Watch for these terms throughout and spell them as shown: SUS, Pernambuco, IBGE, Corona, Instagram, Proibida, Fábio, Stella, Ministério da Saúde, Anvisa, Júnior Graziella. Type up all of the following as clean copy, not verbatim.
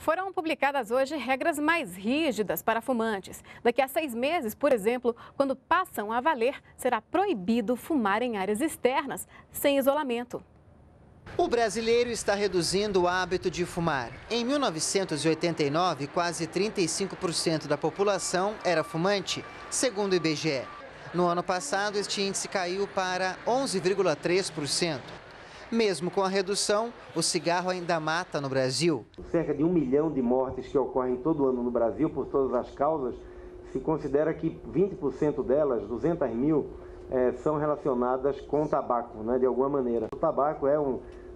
Foram publicadas hoje regras mais rígidas para fumantes. Daqui a 6 meses, por exemplo, quando passam a valer, será proibido fumar em áreas externas, sem isolamento. O brasileiro está reduzindo o hábito de fumar. Em 1989, quase 35% da população era fumante, segundo o IBGE. No ano passado, este índice caiu para 11,3%. Mesmo com a redução, o cigarro ainda mata no Brasil. Cerca de 1 milhão de mortes que ocorrem todo ano no Brasil por todas as causas, se considera que 20% delas, 200 mil, são relacionadas com tabaco, né, de alguma maneira. O tabaco é,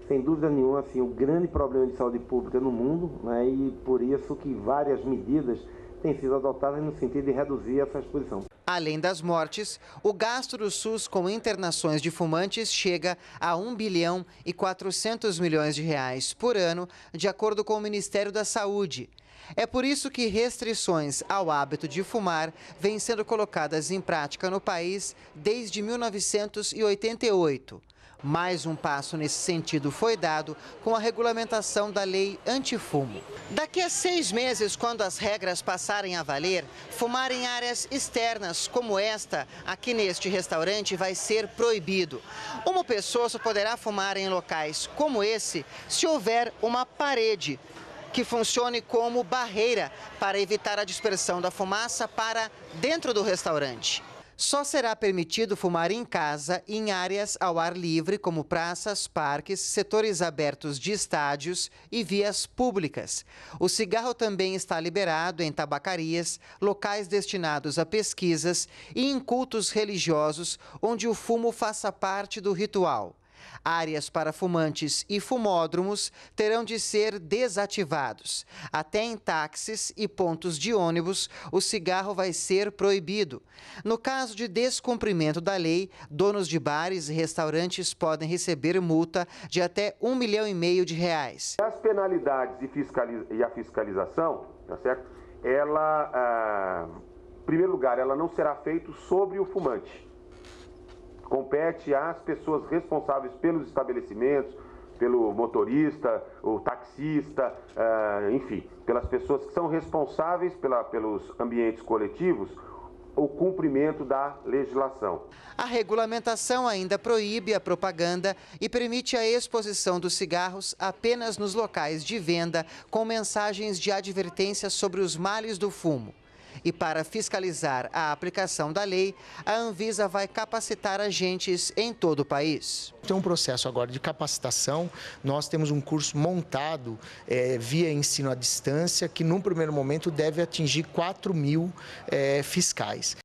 sem dúvida nenhuma, assim, um grande problema de saúde pública no mundo, né, e por isso que várias medidas têm sido adotadas no sentido de reduzir essa exposição. Além das mortes, o gasto do SUS com internações de fumantes chega a 1 bilhão e 400 milhões de reais por ano, de acordo com o Ministério da Saúde. É por isso que restrições ao hábito de fumar vêm sendo colocadas em prática no país desde 1988. Mais um passo nesse sentido foi dado com a regulamentação da lei antifumo. Daqui a 6 meses, quando as regras passarem a valer, fumar em áreas externas como esta, aqui neste restaurante, vai ser proibido. Uma pessoa só poderá fumar em locais como esse se houver uma parede que funcione como barreira para evitar a dispersão da fumaça para dentro do restaurante. Só será permitido fumar em casa e em áreas ao ar livre, como praças, parques, setores abertos de estádios e vias públicas. O cigarro também está liberado em tabacarias, locais destinados a pesquisas e em cultos religiosos, onde o fumo faça parte do ritual. Áreas para fumantes e fumódromos terão de ser desativados. Até em táxis e pontos de ônibus, o cigarro vai ser proibido. No caso de descumprimento da lei, donos de bares e restaurantes podem receber multa de até 1,5 milhão de reais. As penalidades e a fiscalização, tá certo? Em primeiro lugar, ela não será feita sobre o fumante. Compete às pessoas responsáveis pelos estabelecimentos, pelo motorista, o taxista, enfim, pelas pessoas que são responsáveis pelos ambientes coletivos, o cumprimento da legislação. A regulamentação ainda proíbe a propaganda e permite a exposição dos cigarros apenas nos locais de venda, com mensagens de advertência sobre os males do fumo. E para fiscalizar a aplicação da lei, a Anvisa vai capacitar agentes em todo o país. Tem um processo agora de capacitação, nós temos um curso montado via ensino à distância, que num primeiro momento deve atingir 4 mil fiscais.